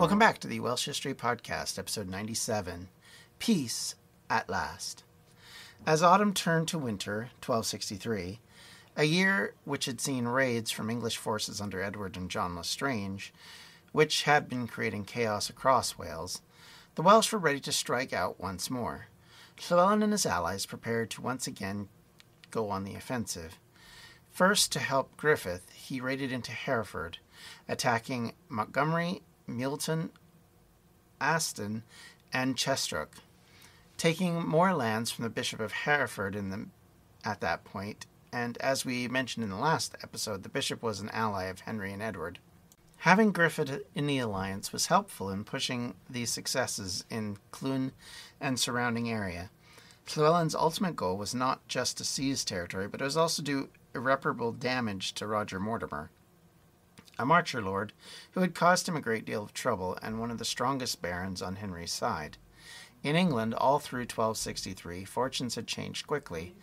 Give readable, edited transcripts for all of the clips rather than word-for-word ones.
Welcome back to the Welsh History Podcast, episode 97, Peace at Last. As autumn turned to winter, 1263, a year which had seen raids from English forces under Edward and John Lestrange, which had been creating chaos across Wales, the Welsh were ready to strike out once more. Llywelyn and his allies prepared to once again go on the offensive. First, to help Griffith, he raided into Hereford, attacking Montgomery, Milton, Aston, and Chestroke, taking more lands from the Bishop of Hereford at that point, and as we mentioned in the last episode, the bishop was an ally of Henry and Edward. Having Griffith in the alliance was helpful in pushing these successes in Clun and surrounding area. Llywelyn's ultimate goal was not just to seize territory, but it was also to do irreparable damage to Roger Mortimer, a marcher lord who had caused him a great deal of trouble and one of the strongest barons on Henry's side. In England, all through 1263, fortunes had changed quickly.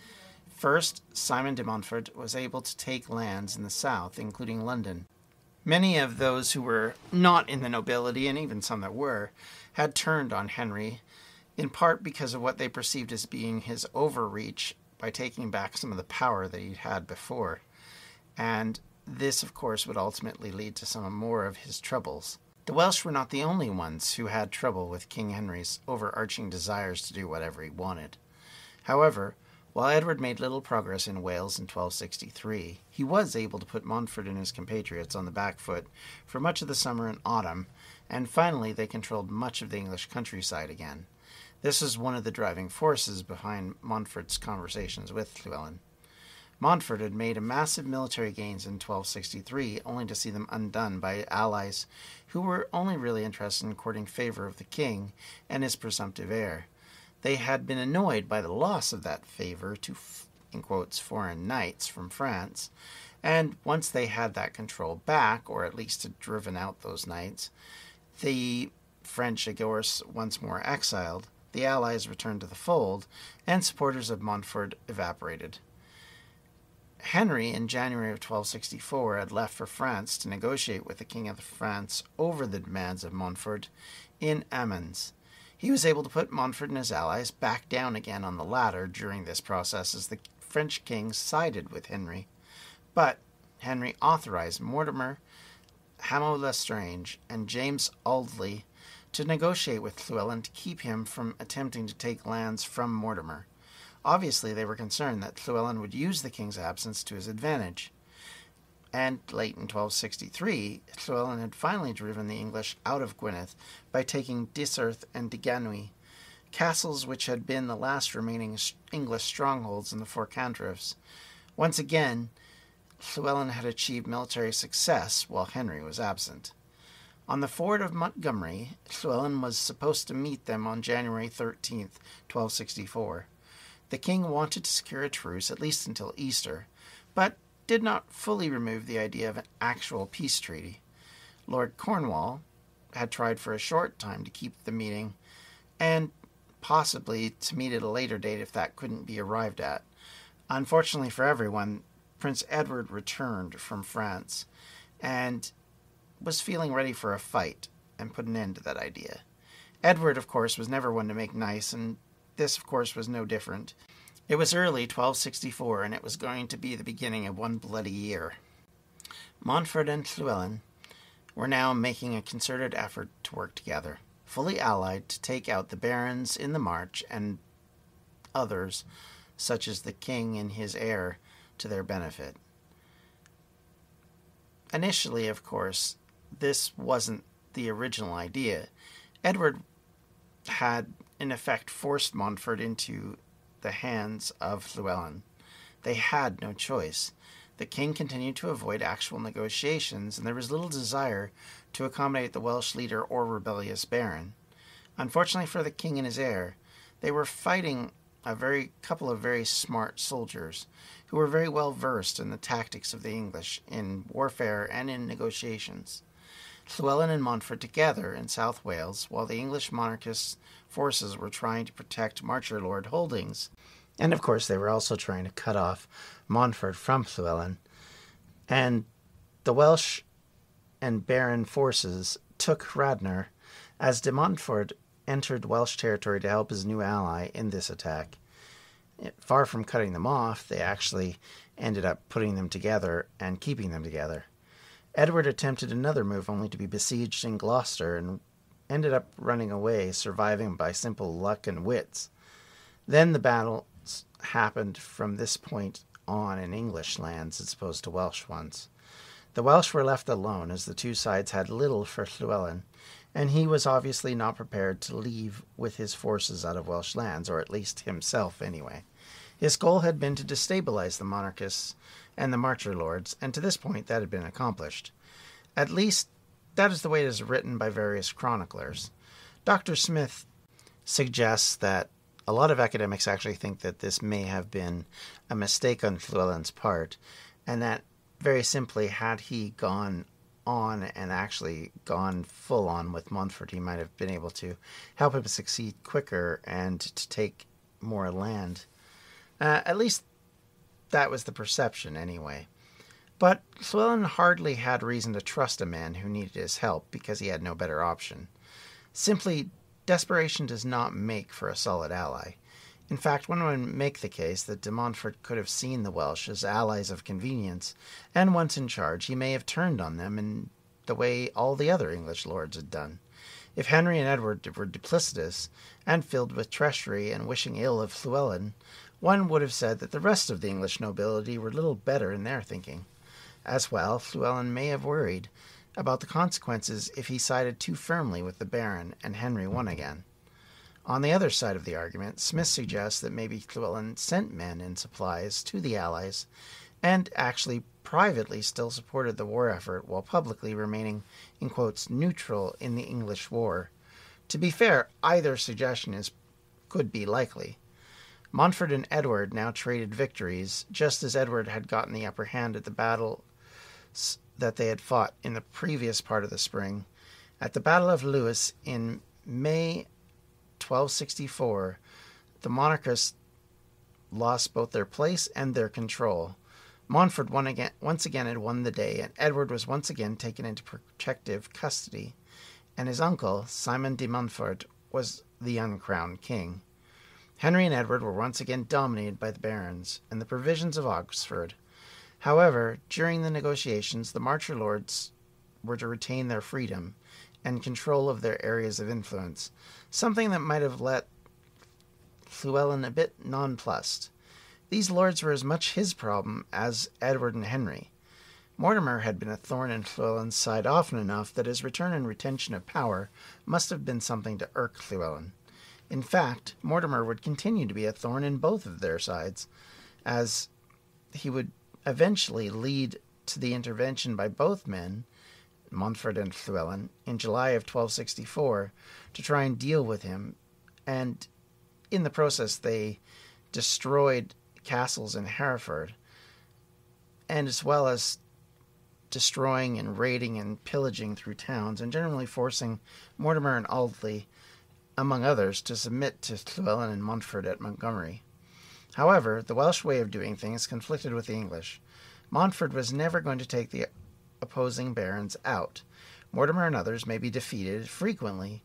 First, Simon de Montfort was able to take lands in the south, including London. Many of those who were not in the nobility, and even some that were, had turned on Henry, in part because of what they perceived as being his overreach by taking back some of the power that he'd had before. And this, of course, would ultimately lead to some more of his troubles. The Welsh were not the only ones who had trouble with King Henry's overarching desires to do whatever he wanted. However, while Edward made little progress in Wales in 1263, he was able to put Montfort and his compatriots on the back foot for much of the summer and autumn, and finally they controlled much of the English countryside again. This was one of the driving forces behind Montfort's conversations with Llywelyn. Montfort had made massive military gains in 1263, only to see them undone by allies who were only really interested in courting favor of the king and his presumptive heir. They had been annoyed by the loss of that favor to, in quotes, foreign knights from France, and once they had that control back, or at least had driven out those knights, the French, of course, once more exiled, the allies returned to the fold, and supporters of Montfort evaporated. Henry, in January of 1264, had left for France to negotiate with the King of France over the demands of Montfort in Amiens. He was able to put Montfort and his allies back down again on the ladder during this process as the French king sided with Henry. But Henry authorized Mortimer, Hamo Lestrange, and James Audley to negotiate with Llywelyn to keep him from attempting to take lands from Mortimer. Obviously, they were concerned that Llywelyn would use the king's absence to his advantage. And late in 1263, Llywelyn had finally driven the English out of Gwynedd by taking Dysarth and Deganwy, castles which had been the last remaining English strongholds in the Four Cantrefs. Once again, Llywelyn had achieved military success while Henry was absent. On the ford of Montgomery, Llywelyn was supposed to meet them on January 13, 1264. The king wanted to secure a truce, at least until Easter, but did not fully remove the idea of an actual peace treaty. Lord Cornwall had tried for a short time to keep the meeting, and possibly to meet at a later date if that couldn't be arrived at. Unfortunately for everyone, Prince Edward returned from France, and was feeling ready for a fight, and put an end to that idea. Edward, of course, was never one to make nice, and this, of course, was no different. It was early 1264, and it was going to be the beginning of one bloody year. Montfort and Llywelyn were now making a concerted effort to work together, fully allied to take out the barons in the March and others, such as the king and his heir, to their benefit. Initially, of course, this wasn't the original idea. Edward had, in effect, forced Montfort into the hands of Llywelyn. They had no choice. The king continued to avoid actual negotiations, and there was little desire to accommodate the Welsh leader or rebellious baron. Unfortunately for the king and his heir, they were fighting a couple of very smart soldiers who were very well versed in the tactics of the English in warfare and in negotiations. Llywelyn and Montfort together in South Wales, while the English monarchist forces were trying to protect Marcher Lord holdings, and of course they were also trying to cut off Montfort from Llywelyn, and the Welsh and Baron forces took Radnor, as de Montfort entered Welsh territory to help his new ally in this attack. Far from cutting them off, they actually ended up putting them together and keeping them together. Edward attempted another move only to be besieged in Gloucester and ended up running away, surviving by simple luck and wits. Then the battles happened from this point on in English lands as opposed to Welsh ones. The Welsh were left alone as the two sides had little for Llywelyn, and he was obviously not prepared to leave with his forces out of Welsh lands, or at least himself anyway. His goal had been to destabilize the monarchists and the marcher lords, and to this point that had been accomplished. At least, that is the way it is written by various chroniclers. Dr. Smith suggests that a lot of academics actually think that this may have been a mistake on Llywelyn's part, and that very simply, had he gone on and actually gone full on with Montfort, he might have been able to help him succeed quicker and to take more land. At least that was the perception anyway. But Llywelyn hardly had reason to trust a man who needed his help because he had no better option. Simply, desperation does not make for a solid ally. In fact, one would make the case that de Montfort could have seen the Welsh as allies of convenience, and once in charge, he may have turned on them in the way all the other English lords had done. If Henry and Edward were duplicitous and filled with treachery and wishing ill of Llywelyn, one would have said that the rest of the English nobility were little better in their thinking. As well, Llywelyn may have worried about the consequences if he sided too firmly with the Baron and Henry won again. On the other side of the argument, Smith suggests that maybe Llywelyn sent men and supplies to the Allies and actually privately still supported the war effort while publicly remaining, in quotes, neutral in the English war. To be fair, either suggestion could be likely. Montfort and Edward now traded victories, just as Edward had gotten the upper hand at the battles that they had fought in the previous part of the spring. At the Battle of Lewes in May 1264, the monarchists lost both their place and their control. Montfort once again had won the day, and Edward was once again taken into protective custody, and his uncle, Simon de Montfort, was the uncrowned king. Henry and Edward were once again dominated by the barons and the provisions of Oxford. However, during the negotiations, the marcher lords were to retain their freedom and control of their areas of influence, something that might have let Llywelyn a bit nonplussed. These lords were as much his problem as Edward and Henry. Mortimer had been a thorn in Llywelyn's side often enough that his return and retention of power must have been something to irk Llywelyn. In fact, Mortimer would continue to be a thorn in both of their sides, as he would eventually lead to the intervention by both men, Montfort and Llywelyn, in July of 1264 to try and deal with him, and in the process they destroyed castles in Hereford, and as well as destroying and raiding and pillaging through towns, and generally forcing Mortimer and Audley, among others, to submit to Llywelyn and Montfort at Montgomery. However, the Welsh way of doing things conflicted with the English. Montfort was never going to take the opposing barons out. Mortimer and others may be defeated frequently,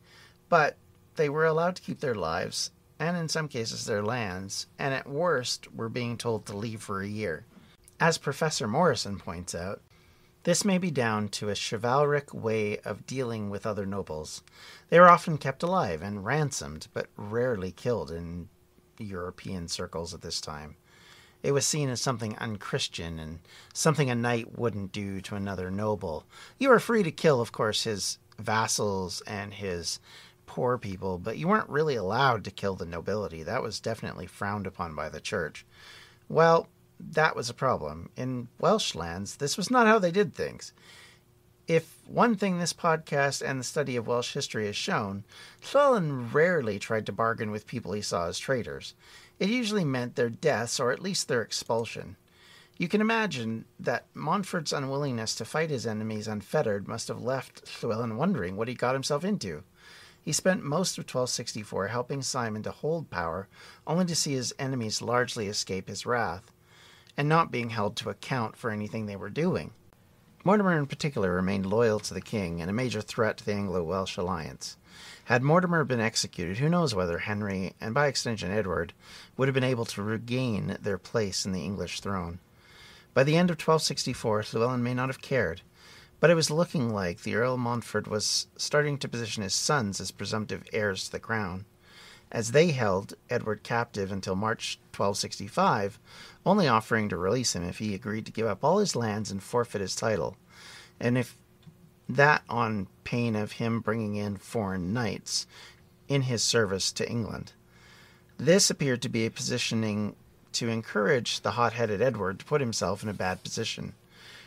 but they were allowed to keep their lives, and in some cases their lands, and at worst were being told to leave for a year. As Professor Morrison points out, this may be down to a chivalric way of dealing with other nobles. They were often kept alive and ransomed, but rarely killed in European circles at this time. It was seen as something unchristian and something a knight wouldn't do to another noble. You were free to kill, of course, his vassals and his poor people, but you weren't really allowed to kill the nobility. That was definitely frowned upon by the church. Well, that was a problem. In Welsh lands, this was not how they did things. If one thing this podcast and the study of Welsh history has shown, Llywelyn rarely tried to bargain with people he saw as traitors. It usually meant their deaths, or at least their expulsion. You can imagine that Montfort's unwillingness to fight his enemies unfettered must have left Llywelyn wondering what he got himself into. He spent most of 1264 helping Simon to hold power, only to see his enemies largely escape his wrath, and not being held to account for anything they were doing. Mortimer in particular remained loyal to the king and a major threat to the Anglo-Welsh alliance. Had Mortimer been executed, who knows whether Henry, and by extension Edward, would have been able to regain their place in the English throne. By the end of 1264 Llywelyn may not have cared, but it was looking like the Earl of Montfort was starting to position his sons as presumptive heirs to the crown, as they held Edward captive until March 1265, only offering to release him if he agreed to give up all his lands and forfeit his title, and if that on pain of him bringing in foreign knights in his service to England. This appeared to be a positioning to encourage the hot-headed Edward to put himself in a bad position.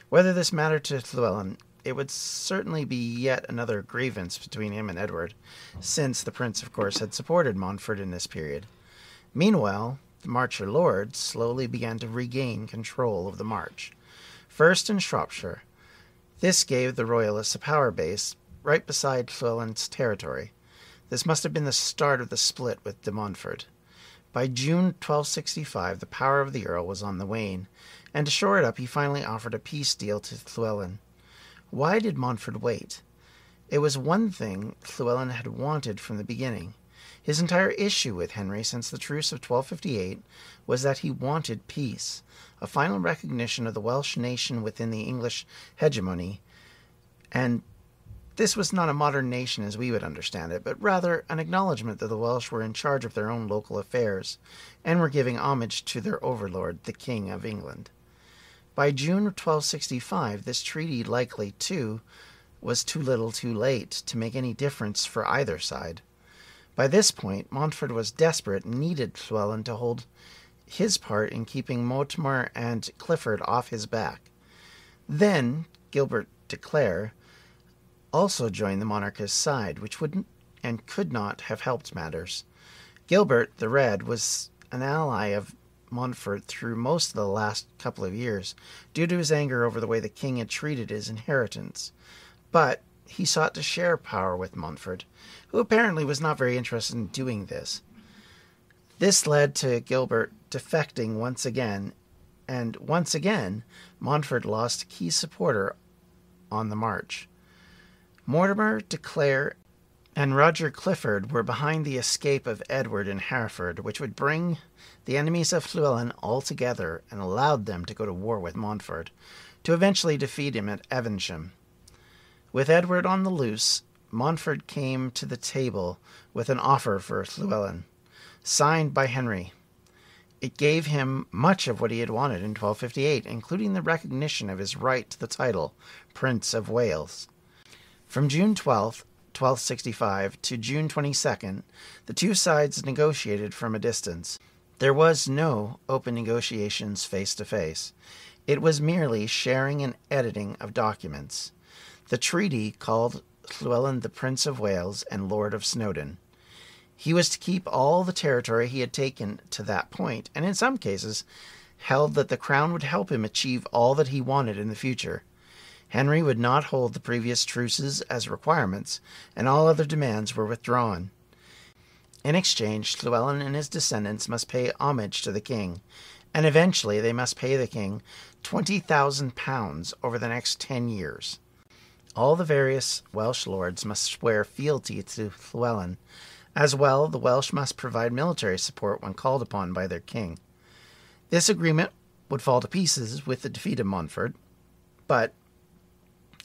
Whether this mattered to Llywelyn, it would certainly be yet another grievance between him and Edward, since the prince, of course, had supported Montfort in this period. Meanwhile, the Marcher lords slowly began to regain control of the March, first in Shropshire. This gave the Royalists a power base right beside Llywelyn's territory. This must have been the start of the split with de Montfort. By June 1265 the power of the Earl was on the wane, and to shore it up he finally offered a peace deal to Llywelyn. Why did Montfort wait? It was one thing Llywelyn had wanted from the beginning. His entire issue with Henry since the truce of 1258 was that he wanted peace, a final recognition of the Welsh nation within the English hegemony, and this was not a modern nation as we would understand it, but rather an acknowledgement that the Welsh were in charge of their own local affairs and were giving homage to their overlord, the King of England. By June 1265, this treaty likely, too, was too little too late to make any difference for either side. By this point, Montfort was desperate and needed Llywelyn to hold his part in keeping Mortimer and Clifford off his back. Then Gilbert de Clare also joined the monarchist side, which wouldn't and could not have helped matters. Gilbert the Red was an ally of Montfort through most of the last couple of years, due to his anger over the way the king had treated his inheritance. But he sought to share power with Montfort, who apparently was not very interested in doing this. This led to Gilbert defecting once again, and once again Montfort lost a key supporter on the march. Mortimer, de Clare, and Roger Clifford were behind the escape of Edward in Hereford, which would bring the enemies of Llywelyn all together and allowed them to go to war with Montfort, to eventually defeat him at Evesham. With Edward on the loose, Montfort came to the table with an offer for Llywelyn, signed by Henry. It gave him much of what he had wanted in 1258, including the recognition of his right to the title, Prince of Wales. From June 12, 1265, to June 22, the two sides negotiated from a distance. There was no open negotiations face to face. It was merely sharing and editing of documents. The treaty called Llywelyn the Prince of Wales and Lord of Snowdon. He was to keep all the territory he had taken to that point, and in some cases held that the crown would help him achieve all that he wanted in the future. Henry would not hold the previous truces as requirements, and all other demands were withdrawn. In exchange, Llywelyn and his descendants must pay homage to the king, and eventually they must pay the king £20,000 over the next 10 years. All the various Welsh lords must swear fealty to Llywelyn. As well, the Welsh must provide military support when called upon by their king. This agreement would fall to pieces with the defeat of Montfort, but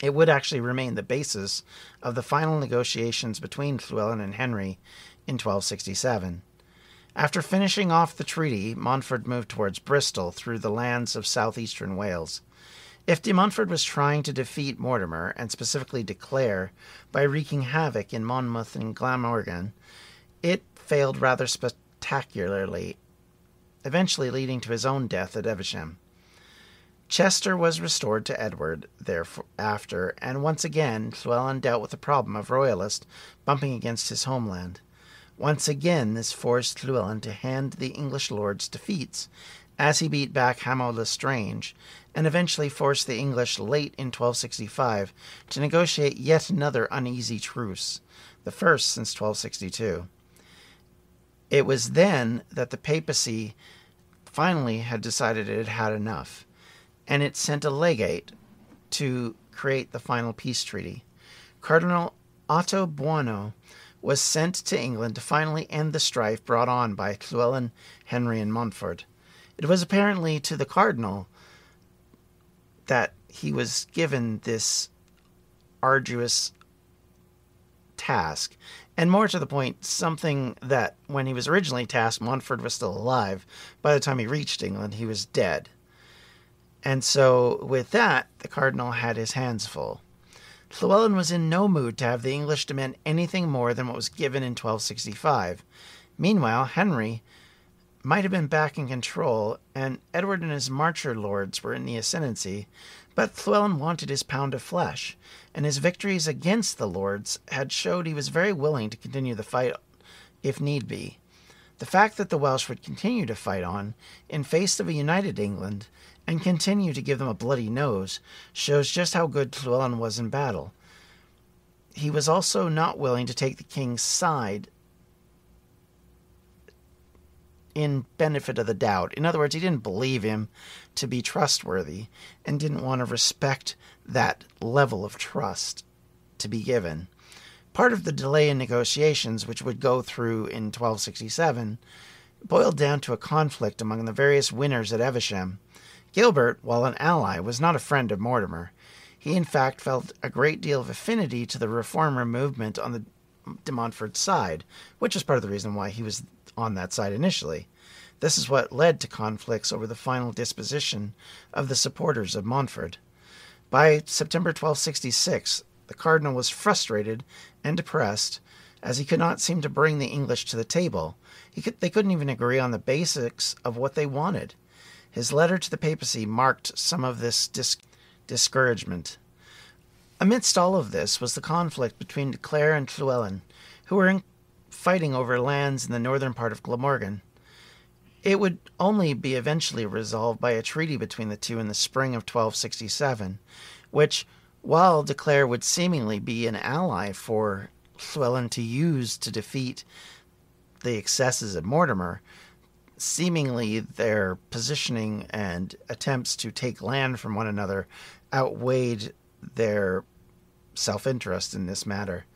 it would actually remain the basis of the final negotiations between Llywelyn and Henry in 1267. After finishing off the treaty, Montfort moved towards Bristol through the lands of southeastern Wales. If de Montfort was trying to defeat Mortimer, and specifically de Clare, by wreaking havoc in Monmouth and Glamorgan, it failed rather spectacularly, eventually leading to his own death at Evesham. Chester was restored to Edward thereafter, and once again Llywelyn dealt with the problem of Royalists bumping against his homeland. Once again this forced Llywelyn to hand the English lords defeats, as he beat back Hamo Lestrange, and eventually forced the English late in 1265 to negotiate yet another uneasy truce, the first since 1262. It was then that the papacy finally had decided it had enough, and it sent a legate to create the final peace treaty. Cardinal Otto Buono was sent to England to finally end the strife brought on by Llywelyn, Henry, and Montfort. It was apparently to the cardinal that he was given this arduous task, and more to the point, something that when he was originally tasked, Montfort was still alive. By the time he reached England, he was dead. And so with that, the cardinal had his hands full. Llywelyn was in no mood to have the English demand anything more than what was given in 1265. Meanwhile, Henry might have been back in control, and Edward and his marcher lords were in the ascendancy, but Llywelyn wanted his pound of flesh, and his victories against the lords had showed he was very willing to continue the fight if need be. The fact that the Welsh would continue to fight on, in face of a united England, and continue to give them a bloody nose, shows just how good Llywelyn was in battle. He was also not willing to take the king's side in benefit of the doubt. In other words, he didn't believe him to be trustworthy and didn't want to respect that level of trust to be given. Part of the delay in negotiations, which would go through in 1267, boiled down to a conflict among the various winners at Evesham. Gilbert, while an ally, was not a friend of Mortimer. He, in fact, felt a great deal of affinity to the reformer movement on the de Montfort side, which is part of the reason why he was on that side initially. This is what led to conflicts over the final disposition of the supporters of Montfort. By September 1266, the cardinal was frustrated and depressed, as he could not seem to bring the English to the table. They couldn't even agree on the basics of what they wanted. His letter to the papacy marked some of this discouragement. Amidst all of this was the conflict between de Clare and Llywelyn, who were fighting over lands in the northern part of Glamorgan. It would only be eventually resolved by a treaty between the two in the spring of 1267, which, while de Clare would seemingly be an ally for Llywelyn to use to defeat the excesses of Mortimer, seemingly their positioning and attempts to take land from one another outweighed their self-interest in this matter.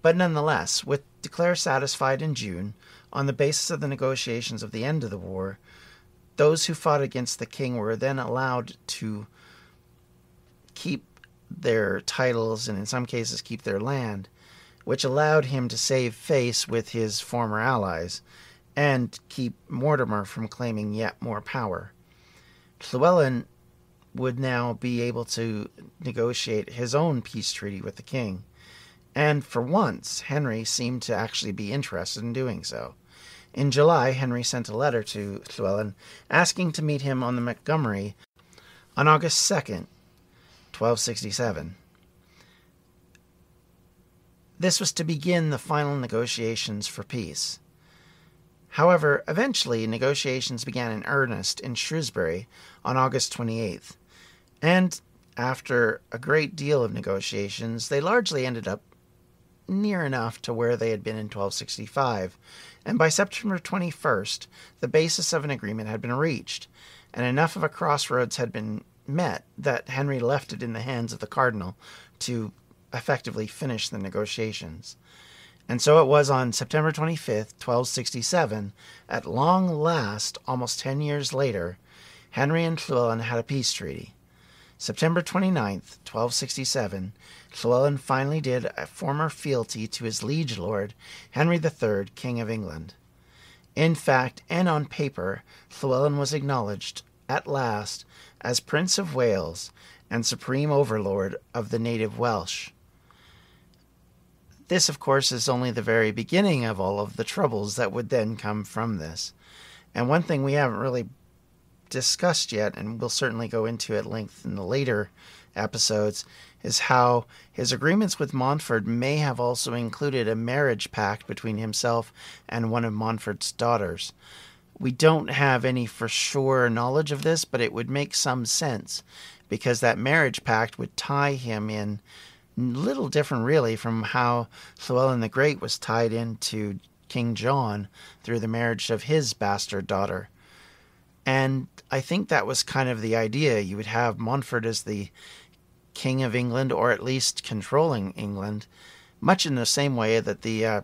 But nonetheless, with de Clare satisfied in June, on the basis of the negotiations of the end of the war, those who fought against the king were then allowed to keep their titles and in some cases keep their land, which allowed him to save face with his former allies and keep Mortimer from claiming yet more power. Llywelyn would now be able to negotiate his own peace treaty with the king. And for once, Henry seemed to actually be interested in doing so. In July, Henry sent a letter to Llywelyn asking to meet him on the Montgomery on August 2nd, 1267. This was to begin the final negotiations for peace. However, eventually negotiations began in earnest in Shrewsbury on August 28th, and after a great deal of negotiations, they largely ended up near enough to where they had been in 1265, and by September 21st, the basis of an agreement had been reached, and enough of a crossroads had been met that Henry left it in the hands of the cardinal to effectively finish the negotiations. And so it was on September 25th, 1267, at long last, almost 10 years later, Henry and Llywelyn had a peace treaty. September 29th, 1267, Llywelyn finally did a former fealty to his liege lord, Henry III, King of England. In fact, and on paper, Llywelyn was acknowledged, at last, as Prince of Wales and supreme overlord of the native Welsh. This, of course, is only the very beginning of all of the troubles that would then come from this. And one thing we haven't really discussed yet, and we'll certainly go into at length in the later episodes, is how his agreements with Montfort may have also included a marriage pact between himself and one of Montfort's daughters. We don't have any for sure knowledge of this, but it would make some sense, because that marriage pact would tie him in little different really from how Llywelyn the Great was tied into King John through the marriage of his bastard daughter. And I think that was kind of the idea. You would have Montfort as the King of England, or at least controlling England, much in the same way that the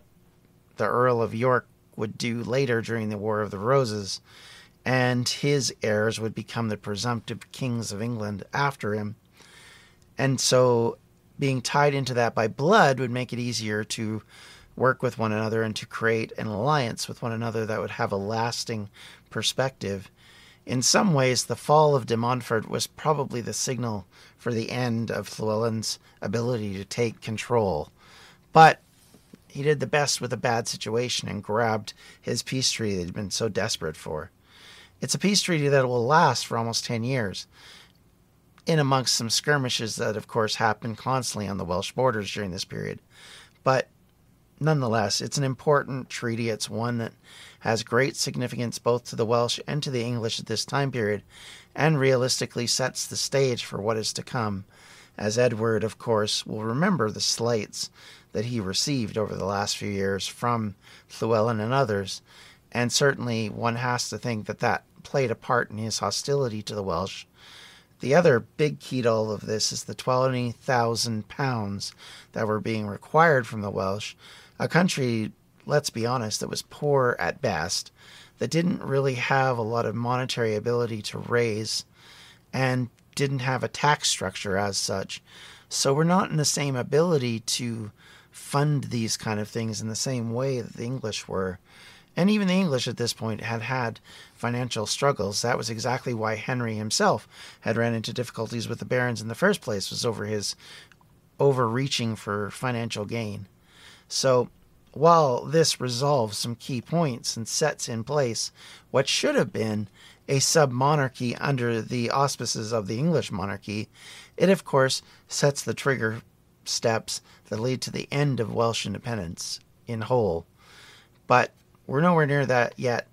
Earl of York would do later during the War of the Roses, and his heirs would become the presumptive kings of England after him. And so being tied into that by blood would make it easier to work with one another and to create an alliance with one another that would have a lasting perspective. In some ways, the fall of de Montfort was probably the signal for the end of Llewellyn's ability to take control. But he did the best with a bad situation and grabbed his peace treaty that he'd been so desperate for. It's a peace treaty that will last for almost 10 years, in amongst some skirmishes that, of course, happened constantly on the Welsh borders during this period. But nonetheless, it's an important treaty. It's one that has great significance both to the Welsh and to the English at this time period, and realistically sets the stage for what is to come, as Edward, of course, will remember the slights that he received over the last few years from Llewellyn and others, and certainly one has to think that that played a part in his hostility to the Welsh. The other big key to all of this is the £20,000 that were being required from the Welsh, a country, let's be honest, that was poor at best, that didn't really have a lot of monetary ability to raise, and didn't have a tax structure as such. So we're not in the same ability to fund these kind of things in the same way that the English were. And even the English at this point had had financial struggles. That was exactly why Henry himself had ran into difficulties with the barons in the first place, was over his overreaching for financial gain. So while this resolves some key points and sets in place what should have been a sub-monarchy under the auspices of the English monarchy, it of course sets the trigger steps that lead to the end of Welsh independence in whole. But we're nowhere near that yet.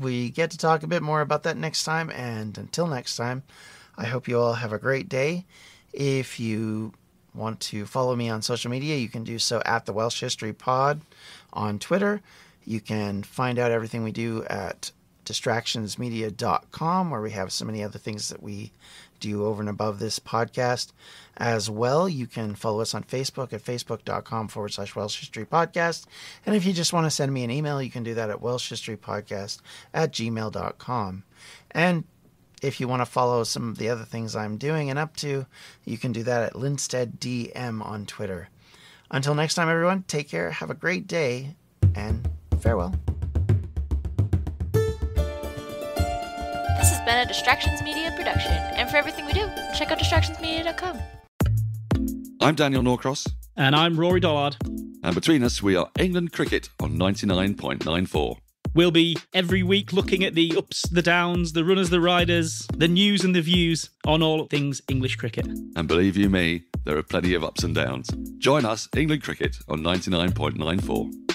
We get to talk a bit more about that next time, and until next time, I hope you all have a great day. If you want to follow me on social media, you can do so at the Welsh History Pod on Twitter. You can find out everything we do at distractionsmedia.com, where we have so many other things that we do over and above this podcast as well. You can follow us on Facebook at facebook.com/Welsh History Podcast. And if you just want to send me an email, you can do that at welshistorypodcast@gmail.com. And if you want to follow some of the other things I'm doing and up to, you can do that at LinsteadDM on Twitter. Until next time, everyone, take care, have a great day, and farewell. This has been a Distractions Media production, and for everything we do, check out distractionsmedia.com. I'm Daniel Norcross. And I'm Rory Dollard. And between us, we are England Cricket on 99.94. We'll be every week looking at the ups, the downs, the runners, the riders, the news and the views on all things English cricket. And believe you me, there are plenty of ups and downs. Join us, England Cricket, on 99.94.